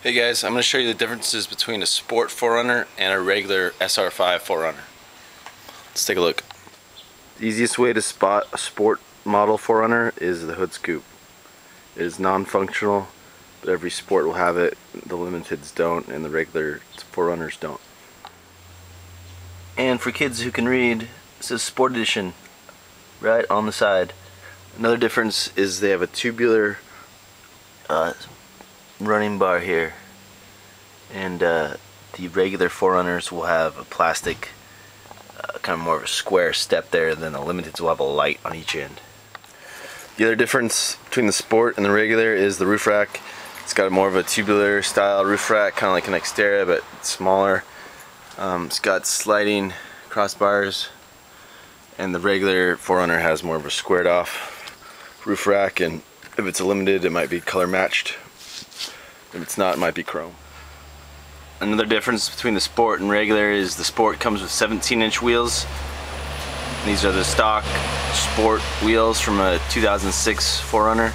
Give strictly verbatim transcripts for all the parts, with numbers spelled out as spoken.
Hey guys, I'm going to show you the differences between a Sport four runner and a regular S R five four runner. Let's take a look. The easiest way to spot a Sport model four runner is the Hood Scoop. It is non-functional, but every Sport will have it. The Limiteds don't, and the regular four runners don't. And for kids who can read, it says Sport Edition right on the side. Another difference is they have a tubular uh, running bar here, and uh, the regular four runners will have a plastic uh, kind of more of a square step there, and then the Limiteds will have a light on each end. The other difference between the Sport and the regular is the roof rack. It's got a more of a tubular style roof rack, kind of like an Xterra, but it's smaller. Um, it's got sliding crossbars, and the regular four runner has more of a squared off roof rack, and if it's a Limited it might be color matched. If it's not, it might be chrome. Another difference between the Sport and regular is the Sport comes with seventeen inch wheels. These are the stock Sport wheels from a two thousand six four runner.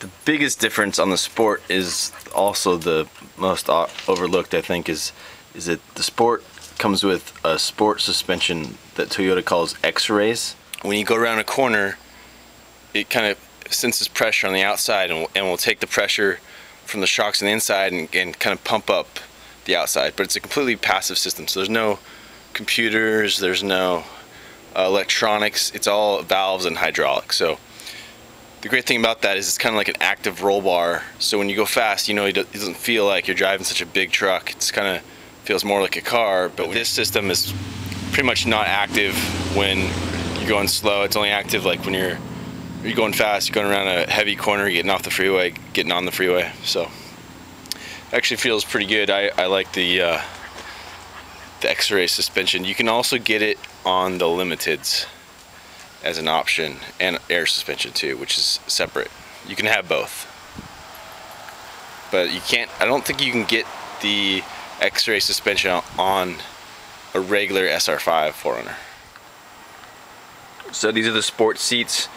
The biggest difference on the Sport is also the most overlooked, I think, is, is that the Sport comes with a sport suspension that Toyota calls X-rays. When you go around a corner, it kind of senses pressure on the outside and will, and will take the pressure from the shocks on the inside and, and kind of pump up the outside. But it's a completely passive system, so there's no computers, there's no uh, electronics. It's all valves and hydraulics. So the great thing about that is it's kind of like an active roll bar, so when you go fast, you know, it doesn't feel like you're driving such a big truck. It's kind of feels more like a car. But this system is pretty much not active when you're going slow. It's only active like when you're you're going fast, you're going around a heavy corner, getting off the freeway, getting on the freeway. So actually feels pretty good. I, I like the uh, the X-ray suspension. You can also get it on the Limiteds as an option, and air suspension too, which is separate. You can have both, but you can't, I don't think you can get the X-ray suspension on a regular S R five four runner. So these are the Sport seats.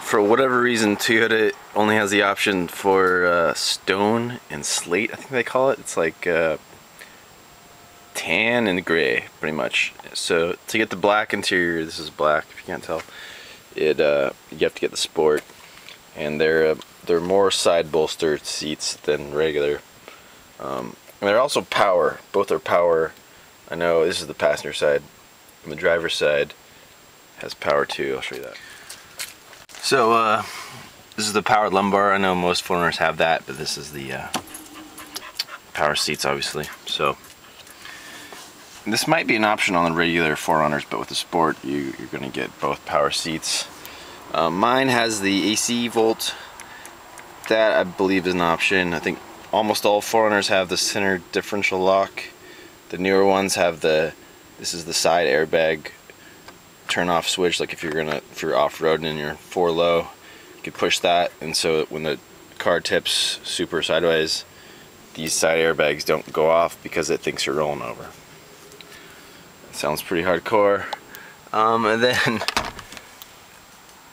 For whatever reason, Toyota only has the option for uh, stone and slate, I think they call it. It's like uh, tan and gray, pretty much. So to get the black interior, this is black if you can't tell, it uh, you have to get the Sport, and they're uh, they're more side bolster seats than regular. Um, and they're also power. Both are power. I know this is the passenger side, and the driver's side has power too. I'll show you that. So uh, this is the powered lumbar. I know most four runners have that, but this is the uh, power seats, obviously. So this might be an option on the regular four runners, but with the Sport, you, you're going to get both power seats. Uh, mine has the A C volt. That I believe is an option. I think almost all four runners have the center differential lock. The newer ones have the. This is the side airbag turn-off switch. Like if you're gonna, if you're off-roading and you're four low, you could push that, and so when the car tips super sideways, these side airbags don't go off because it thinks you're rolling over. That sounds pretty hardcore. Um, and then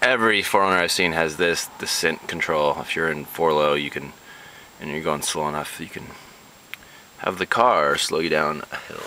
every four runner I've seen has this descent control. If you're in four low, you can, and you're going slow enough, you can have the car slow you down a hill.